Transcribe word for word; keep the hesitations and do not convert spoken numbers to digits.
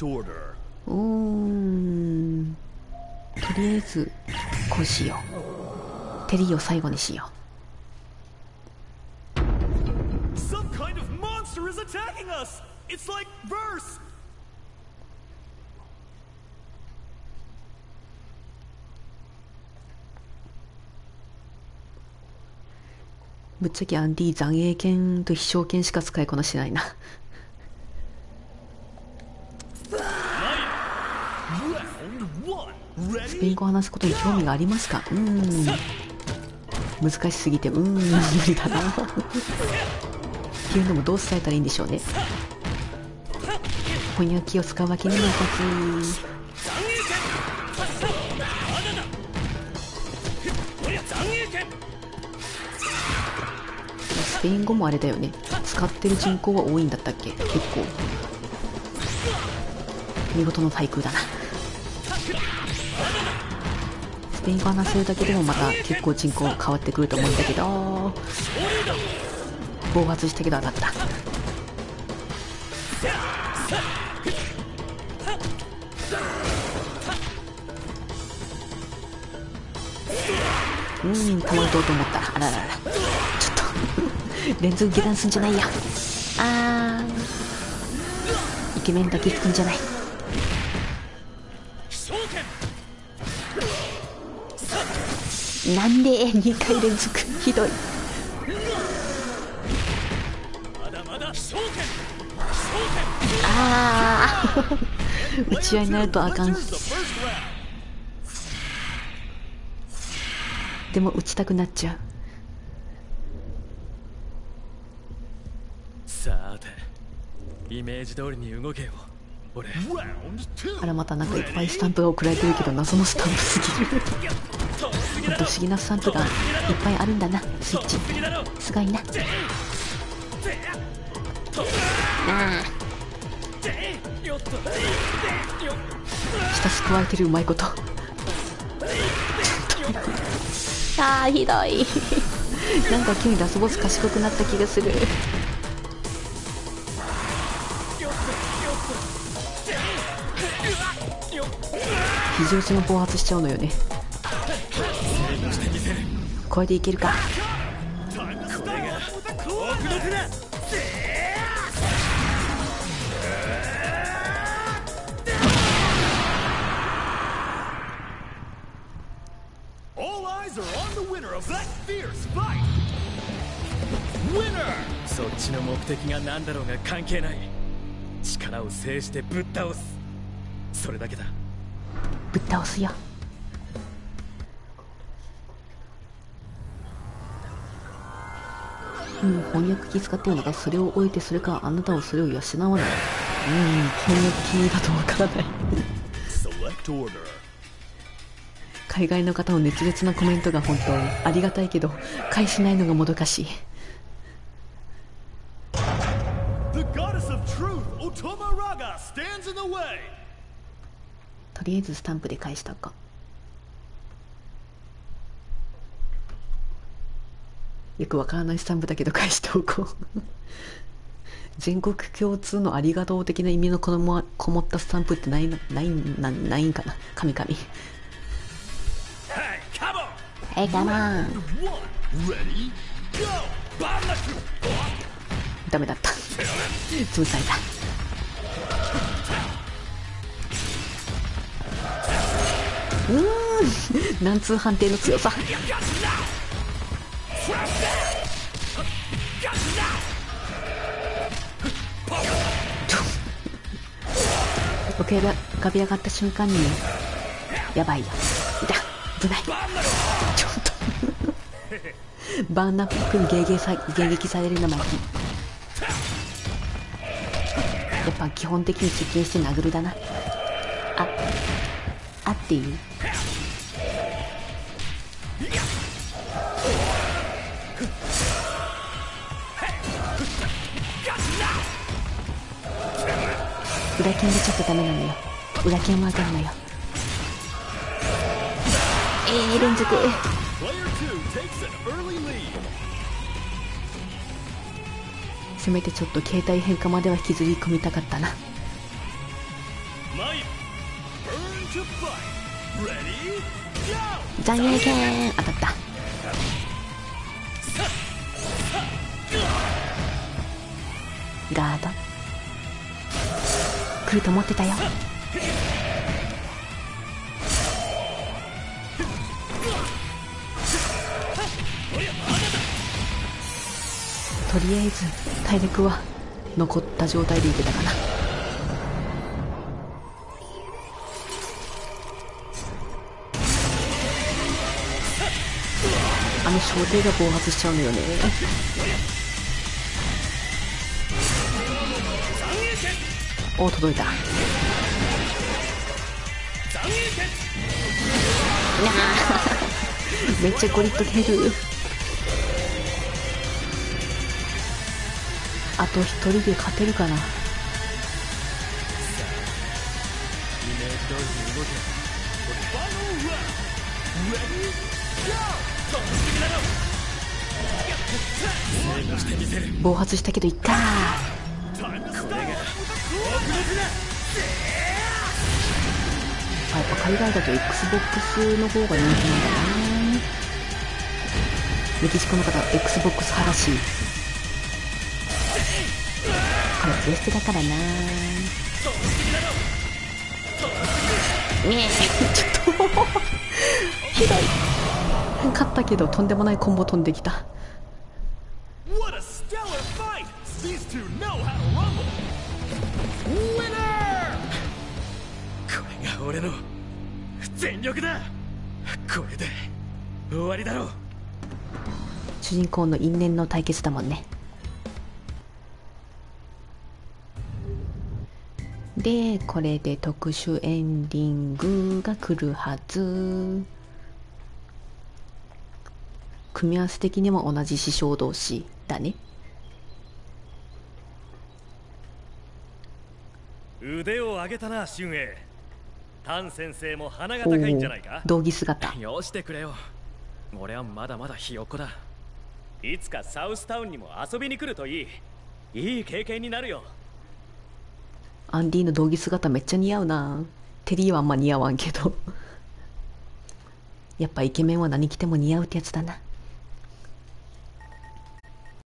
おー、とりあえずこうしよう。テリーを最後にしよう。ぶっちゃけアンディ残影剣と飛翔剣しか使いこなしてないな。スペイン語を話すことに興味がありますか？うーん、難しすぎてうーん無理だなっていうのもどう伝えたらいいんでしょうね。翻訳を使うわけにもいかず、スペイン語もあれだよね、使ってる人口は多いんだったっけ。結構見事の対空だな。スペイン語話せるだけでもまた結構人口変わってくると思うんだけど、暴発したけど当たった。うーん、たまるとと思ったら、あららら、ちょっと連続下段すんじゃないや。あー、イケメンだけくんじゃない。なんでにかい連続ひどい。あー打ち合いになるとあかん。でも打ちたくなっちゃう。さて、イメージ通りに動けよ俺。あら、またなんかいっぱいスタンプが送られてるけど、謎のスタンプすぎる不思議なスタンプがいっぱいあるんだな。スイッチすごいな。ああ、下すくわえてる、うまいこと。あー、ひどいなんか急にラスボス賢くなった気がする。非常時も暴発しちゃうのよね。これでいけるか。そっちの目的が何だろうが関係ない。力を制してぶっ倒す、それだけだ。ぶっ倒すよ。うん、翻訳機使ってるのか。それを置いて、それかあなたをそれを養わない。うん、翻訳機だとわからない海外の方の熱烈なコメントが本当にありがたいけど、返しないのがもどかしい。とりあえずスタンプで返したか。よくわからないスタンプだけど返しておこう全国共通のありがとう的な意味のこのこもったスタンプってないな、ないな、ないんかな。カミカミ。はい、カモン。ダメだった潰された。うんなんつう判定の強さ。浮かび上がった瞬間にやばいよ。痛っ、危ない。ちょっとバーンナップ君迎撃さ、迎撃されるのもやっぱ基本的に接近して殴るだな。ああっていう、裏剣でちょっとダメなのよ。裏剣はあかんのよ。えー連続。せめてちょっと携帯変化までは引きずり込みたかったな。残影剣当たった。ガード来ると思ってたよ。とりあえず体力は残った状態でいけたかな。あの小艇が暴発しちゃうのよね。お、届いた。なめっちゃゴリッと出る。あと一人で勝てるかな。暴発したけどいったー。やっぱ海外だと エックスボックス の方が人気なんだな。メキシコの方は エックスボックス 派らしい。プレステだからな。ねえちょっとひどい。勝ったけどとんでもないコンボ飛んできた。これが俺の全力だ。これで終わりだろう。主人公の因縁の対決だもんね。で、これで特殊エンディングが来るはず。組み合わせ的にも同じ師匠同士だね。腕を上げたな、俊英。丹先生も鼻が高いんじゃないか。道着姿。よしてくれよ。俺はまだまだひよっこだ。いつかサウスタウンにも遊びに来るといい。いい経験になるよ。アンディの道着姿めっちゃ似合うな。テリーはあんま似合わんけどやっぱイケメンは何着ても似合うってやつだな。